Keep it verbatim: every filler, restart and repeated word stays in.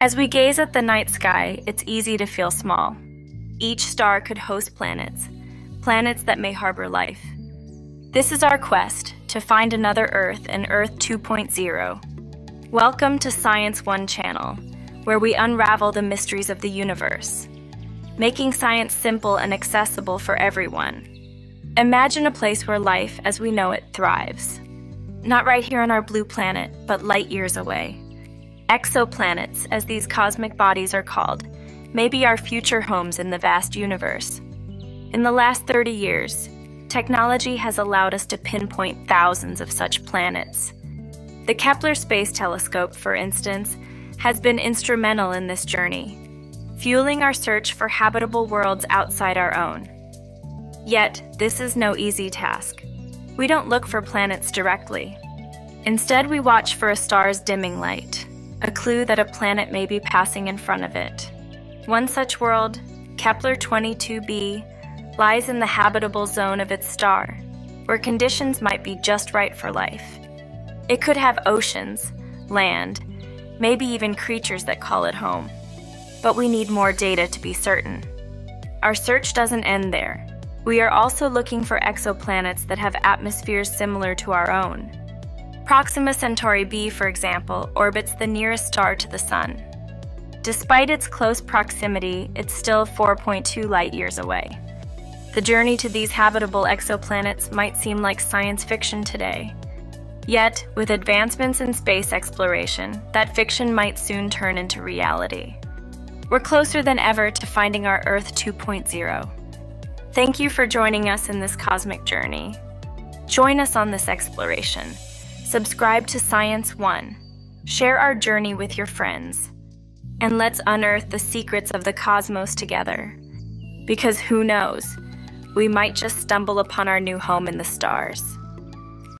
As we gaze at the night sky, it's easy to feel small. Each star could host planets, planets that may harbor life. This is our quest to find another Earth and Earth two point oh. Welcome to Science one channel, where we unravel the mysteries of the universe, making science simple and accessible for everyone. Imagine a place where life as we know it thrives. Not right here on our blue planet, but light years away. Exoplanets, as these cosmic bodies are called, may be our future homes in the vast universe. In the last thirty years, technology has allowed us to pinpoint thousands of such planets. The Kepler Space Telescope, for instance, has been instrumental in this journey, fueling our search for habitable worlds outside our own. Yet, this is no easy task. We don't look for planets directly. Instead, we watch for a star's dimming light, a clue that a planet may be passing in front of it. One such world, Kepler twenty-two b, lies in the habitable zone of its star, where conditions might be just right for life. It could have oceans, land, maybe even creatures that call it home. But we need more data to be certain. Our search doesn't end there. We are also looking for exoplanets that have atmospheres similar to our own. Proxima Centauri b, for example, orbits the nearest star to the Sun. Despite its close proximity, it's still four point two light years away. The journey to these habitable exoplanets might seem like science fiction today. Yet, with advancements in space exploration, that fiction might soon turn into reality. We're closer than ever to finding our Earth two point oh. Thank you for joining us in this cosmic journey. Join us on this exploration. Subscribe to Science one. Share our journey with your friends. And let's unearth the secrets of the cosmos together. Because who knows, we might just stumble upon our new home in the stars.